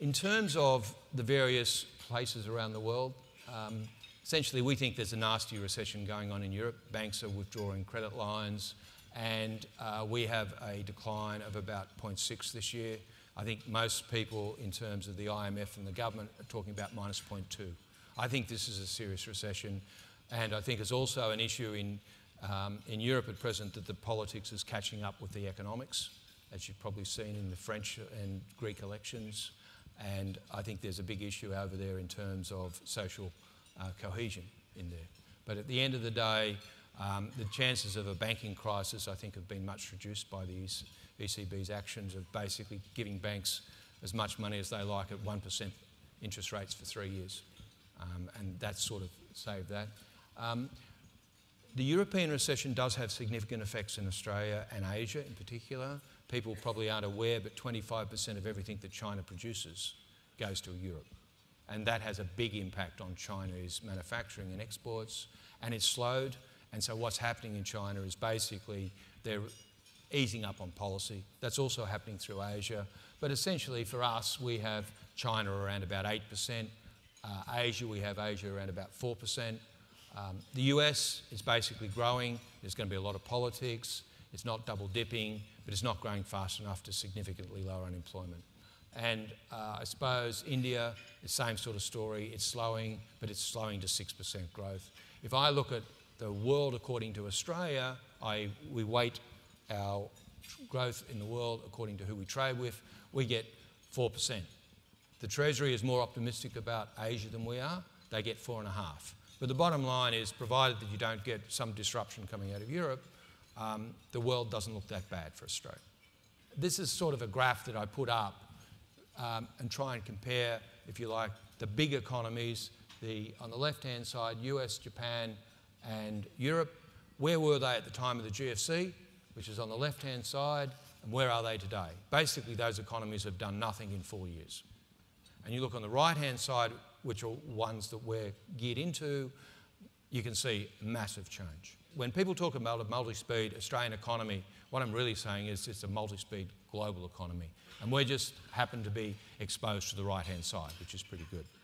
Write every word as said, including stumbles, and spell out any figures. In terms of the various places around the world, um, essentially we think there's a nasty recession going on in Europe. Banks are withdrawing credit lines, and uh, we have a decline of about zero point six this year. I think most people, in terms of the I M F and the government, are talking about minus zero point two. I think this is a serious recession, and I think it's also an issue in, um, in Europe at present that the politics is catching up with the economics, as you've probably seen in the French and Greek elections, and I think there's a big issue over there in terms of social uh, cohesion in there. But at the end of the day, Um, the chances of a banking crisis, I think, have been much reduced by the E C B's actions of basically giving banks as much money as they like at one percent interest rates for three years. Um, and that's sort of saved that. Um, the European recession does have significant effects in Australia and Asia in particular. People probably aren't aware, but twenty-five percent of everything that China produces goes to Europe. And that has a big impact on Chinese manufacturing and exports, and it's slowed. And so what's happening in China is basically they're easing up on policy. That's also happening through Asia. But essentially for us, we have China around about eight percent. Uh, Asia, we have Asia around about four percent. Um, the U S is basically growing. There's going to be a lot of politics. It's not double dipping, but it's not growing fast enough to significantly lower unemployment. And uh, I suppose India, the same sort of story. It's slowing, but it's slowing to six percent growth. If I look at the world according to Australia, I, we weight our growth in the world according to who we trade with, we get four percent. The Treasury is more optimistic about Asia than we are, they get four and a half. But the bottom line is, provided that you don't get some disruption coming out of Europe, um, the world doesn't look that bad for Australia. This is sort of a graph that I put up um, and try and compare, if you like, the big economies, the, on the left-hand side, U S, Japan, and Europe. Where were they at the time of the G F C, which is on the left-hand side, and where are they today? Basically, those economies have done nothing in four years. And you look on the right-hand side, which are ones that we're geared into, you can see massive change. When people talk about a multi-speed Australian economy, what I'm really saying is it's a multi-speed global economy. And we just happen to be exposed to the right-hand side, which is pretty good.